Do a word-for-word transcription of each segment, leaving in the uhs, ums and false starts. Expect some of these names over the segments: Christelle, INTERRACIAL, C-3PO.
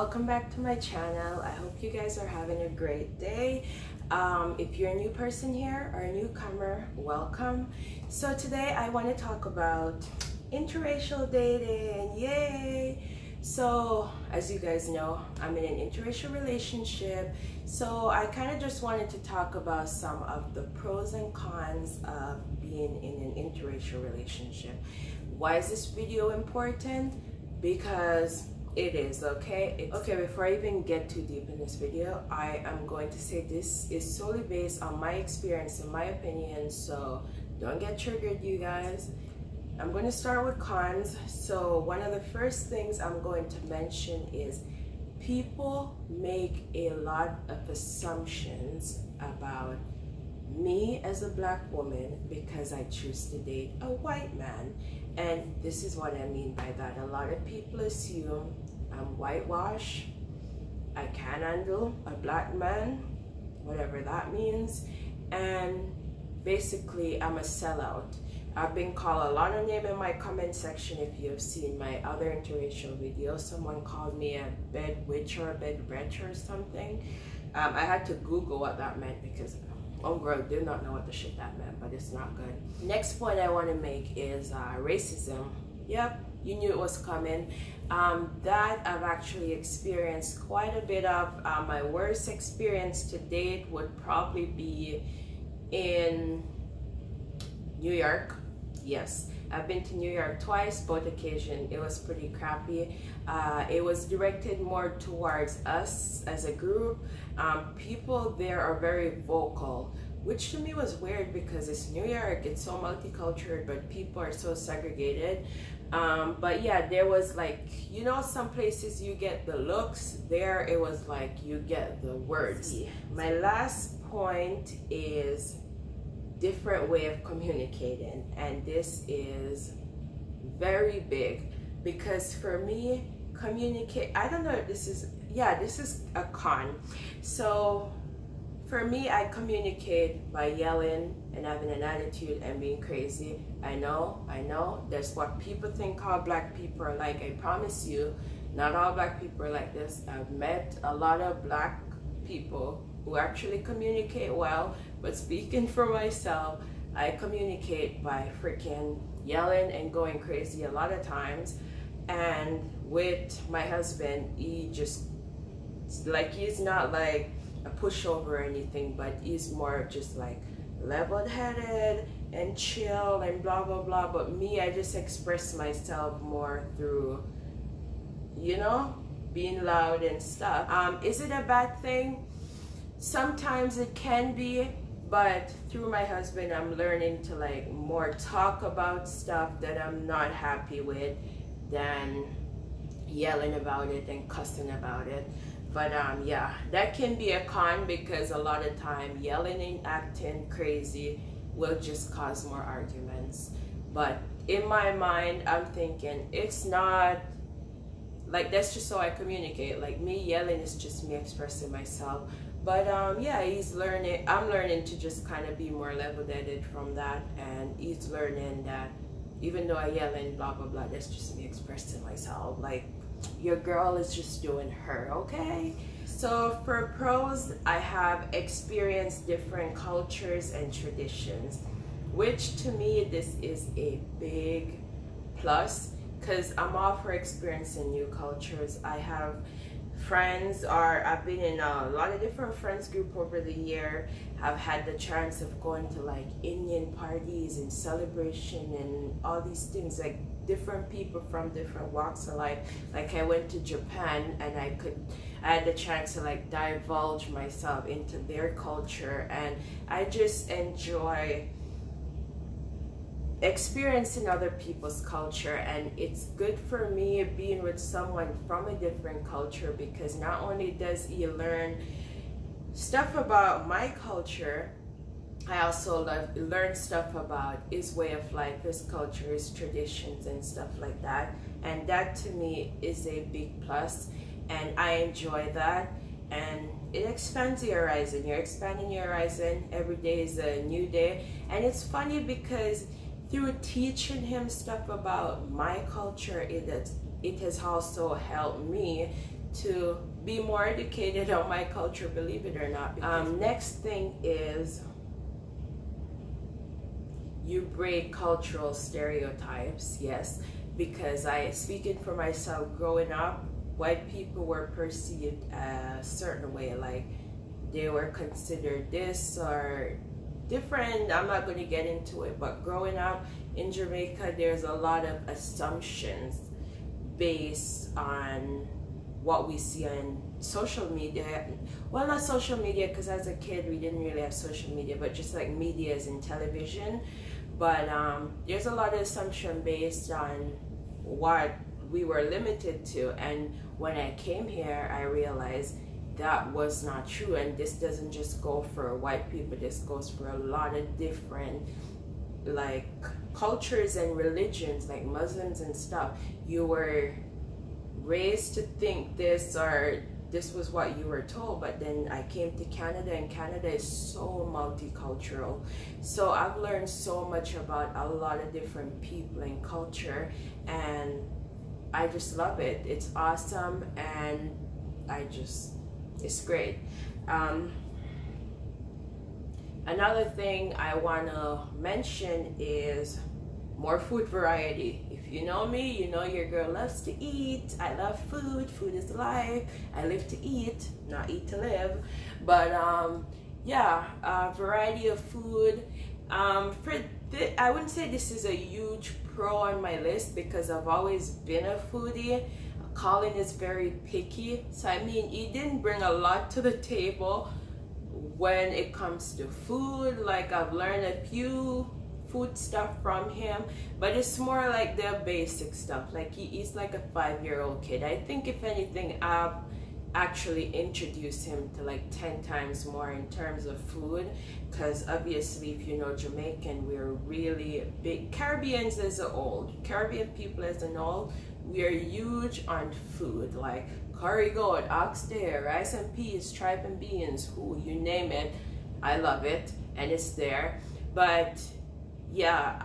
welcome back to my channel. I hope you guys are having a great day. Um, if you're a new person here or a newcomer, welcome. So today I want to talk about interracial dating. Yay! So as you guys know, I'm in an interracial relationship, so I kind of just wanted to talk about some of the pros and cons of being in an interracial relationship. Why is this video important? Because it is, okay? It's okay, before I even get too deep in this video, I am going to say this is solely based on my experience and my opinion, so don't get triggered, you guys. I'm going to start with cons. So one of the first things I'm going to mention is people make a lot of assumptions about me as a black woman because I choose to date a white man. And this is what I mean by that. A lot of people assume I'm whitewashed, I can't handle a black man, whatever that means, and basically I'm a sellout. I've been called a lot of names in my comment section. If you have seen my other interracial video, someone called me a bed witch or a bed wretch or something. Um, I had to Google what that meant because oh girl, did not know what the shit that meant, but it's not good. Next point I want to make is uh, racism. Yep, you knew it was coming. Um, that I've actually experienced quite a bit of. Uh, my worst experience to date would probably be in New York. Yes, I've been to New York twice, both occasions it was pretty crappy. Uh, it was directed more towards us as a group. Um, people there are very vocal, which to me was weird because it's New York, it's so multicultural, but people are so segregated. Um, but yeah, there was like, you know, some places you get the looks, there it was like you get the words. My last point is different way of communicating, and this is very big because for me communicate I don't know if this is yeah this is a con. So for me, I communicate by yelling and having an attitude and being crazy. I know I know that's what people think all black people are like. I promise you, not all black people are like this. I've met a lot of black people who actually communicate well, but speaking for myself, I communicate by freaking yelling and going crazy a lot of times. And with my husband, he just, like, he's not like a pushover or anything, but he's more just like level-headed and chill and blah, blah, blah. But me, I just express myself more through, you know, being loud and stuff. Um, is it a bad thing? Sometimes it can be, but through my husband, I'm learning to like more talk about stuff that I'm not happy with than yelling about it and cussing about it. But um, yeah, that can be a con because a lot of time yelling and acting crazy will just cause more arguments. But in my mind, I'm thinking it's not like, that's just how I communicate. Like me yelling is just me expressing myself. But um, yeah, he's learning, I'm learning to just kind of be more level-headed from that, and he's learning that even though I yell and blah, blah, blah, that's just me expressing myself. Like, your girl is just doing her, okay? So for pros, I have experienced different cultures and traditions, which to me, this is a big plus, because I'm all for experiencing new cultures. I have friends are I've been in a lot of different friends group over the year. I've had the chance of going to like Indian parties and celebration and all these things, like different people from different walks of life. Like I went to Japan and I could I had the chance to like divulge myself into their culture, and I just enjoy experiencing other people's culture. And it's good for me being with someone from a different culture because not only does he learn stuff about my culture, I also love, learn stuff about his way of life, his culture, his traditions and stuff like that, and that to me is a big plus, and I enjoy that. And it expands your horizon. You're expanding your horizon. Every day is a new day. And it's funny because through teaching him stuff about my culture, it, it has also helped me to be more educated on my culture, believe it or not. Um, next thing is you break cultural stereotypes, yes, because I, speaking for myself, growing up, white people were perceived a certain way, like they were considered this or different. I'm not going to get into it, but growing up in Jamaica, there's a lot of assumptions based on what we see on social media. Well, not social media, because as a kid we didn't really have social media, but just like media is in television. But um, there's a lot of assumption based on what we were limited to, and when I came here I realized that was not true. And this doesn't just go for white people, this goes for a lot of different like cultures and religions, like Muslims and stuff. You were raised to think this, or this was what you were told. But then I came to Canada, and Canada is so multicultural, so I've learned so much about a lot of different people and culture, and I just love it. It's awesome, and I just, it's great. Um, another thing I want to mention is more food variety. If you know me, you know your girl loves to eat. I love food. Food is life. I live to eat, not eat to live. But um, yeah, uh, variety of food. Um, for th I wouldn't say this is a huge pro on my list, because I've always been a foodie. Colin is very picky, so I mean he didn't bring a lot to the table when it comes to food. Like I've learned a few food stuff from him, but it's more like the basic stuff. Like he eats like a five-year-old kid. I think if anything I've actually introduced him to like ten times more in terms of food, because obviously if you know Jamaican, we're really big. Caribbeans as an old, Caribbean people as an old, we are huge on food, like curry goat, oxtail, rice and peas, tripe and beans, who you name it, I love it, and it's there. But yeah,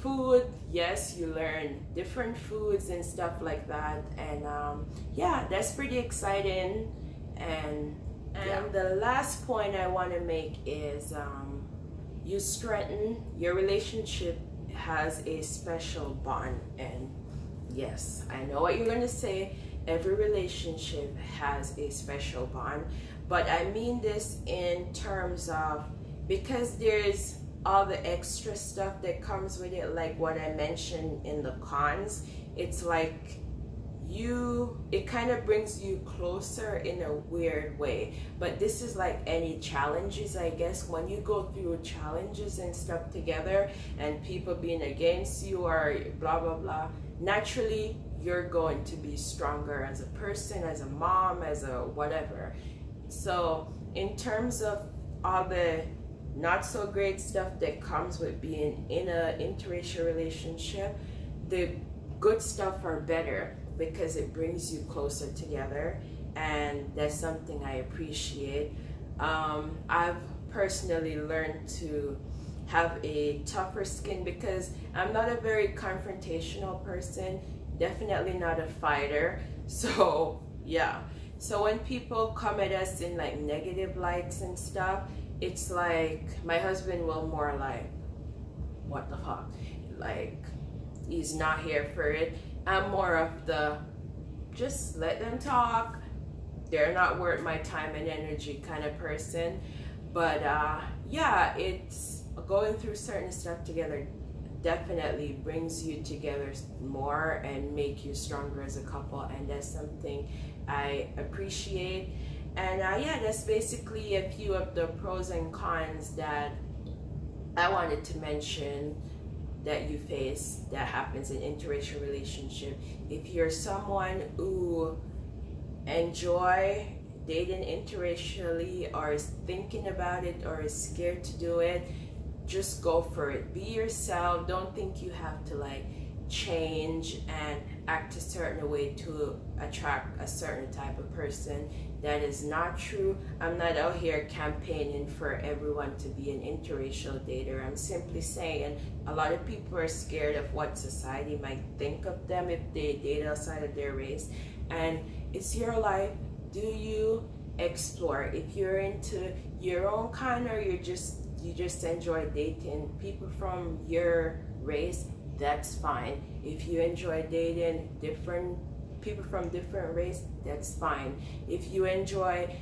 food, yes, you learn different foods and stuff like that, and um, yeah, that's pretty exciting. And and yeah. The last point I want to make is um, you strengthen your relationship, has a special bond. And yes, I know what you're going to say, every relationship has a special bond, but I mean this in terms of, because there's all the extra stuff that comes with it, like what I mentioned in the cons, it's like you, it kind of brings you closer in a weird way. But this is like any challenges, I guess, when you go through challenges and stuff together and people being against you or blah blah blah, naturally you're going to be stronger as a person, as a mom, as a whatever. So in terms of all the not so great stuff that comes with being in a interracial relationship, the good stuff are better because it brings you closer together, and that's something I appreciate. Um, I've personally learned to have a tougher skin because I'm not a very confrontational person, definitely not a fighter. So yeah, so when people come at us in like negative lights and stuff, it's like my husband will more like, what the fuck, like he's not here for it. I'm more of the just let them talk, they're not worth my time and energy kind of person. But uh, yeah, it's going through certain stuff together definitely brings you together more and make you stronger as a couple, and that's something I appreciate. And uh, yeah, that's basically a few of the pros and cons that I wanted to mention that you face that happens in interracial relationship. If you're someone who enjoy dating interracially or is thinking about it or is scared to do it, just go for it. Be yourself. Don't think you have to like change and act a certain way to attract a certain type of person. That is not true. I'm not out here campaigning for everyone to be an interracial dater. I'm simply saying a lot of people are scared of what society might think of them if they date outside of their race, And it's your life. Do you explore? If you're into your own kind, or you're just you just enjoy dating people from your race, that's fine. If you enjoy dating different people from different race, that's fine. If you enjoy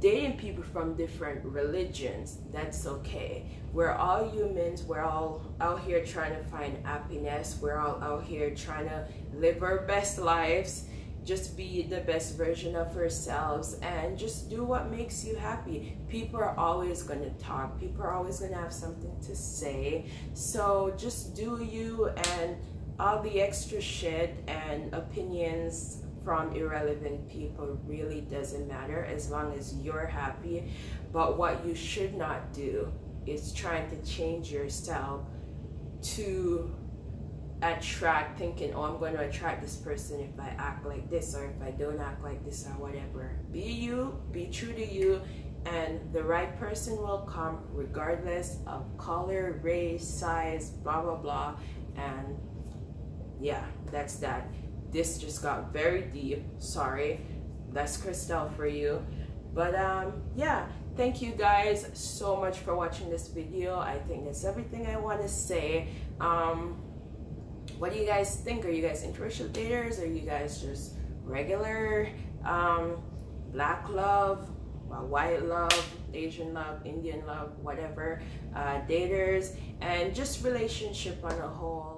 dating people from different religions, that's okay. We're all humans. We're all out here trying to find happiness. We're all out here trying to live our best lives, just be the best version of ourselves, and just do what makes you happy. People are always going to talk. People are always going to have something to say. So just do you, and all the extra shit and opinions from irrelevant people really doesn't matter, as long as you're happy. But what you should not do is trying to change yourself to attract, thinking, oh, I'm going to attract this person if I act like this, or if I don't act like this, or whatever. Be you, be true to you, and the right person will come, regardless of color, race, size, blah blah blah. And yeah, that's that. This just got very deep, sorry. That's Christelle for you. But um yeah, thank you guys so much for watching this video. I think that's everything I want to say. um What do you guys think? Are you guys interracial daters? Are you guys just regular um, black love, white love, Asian love, Indian love, whatever, uh, daters, and just relationship on a whole?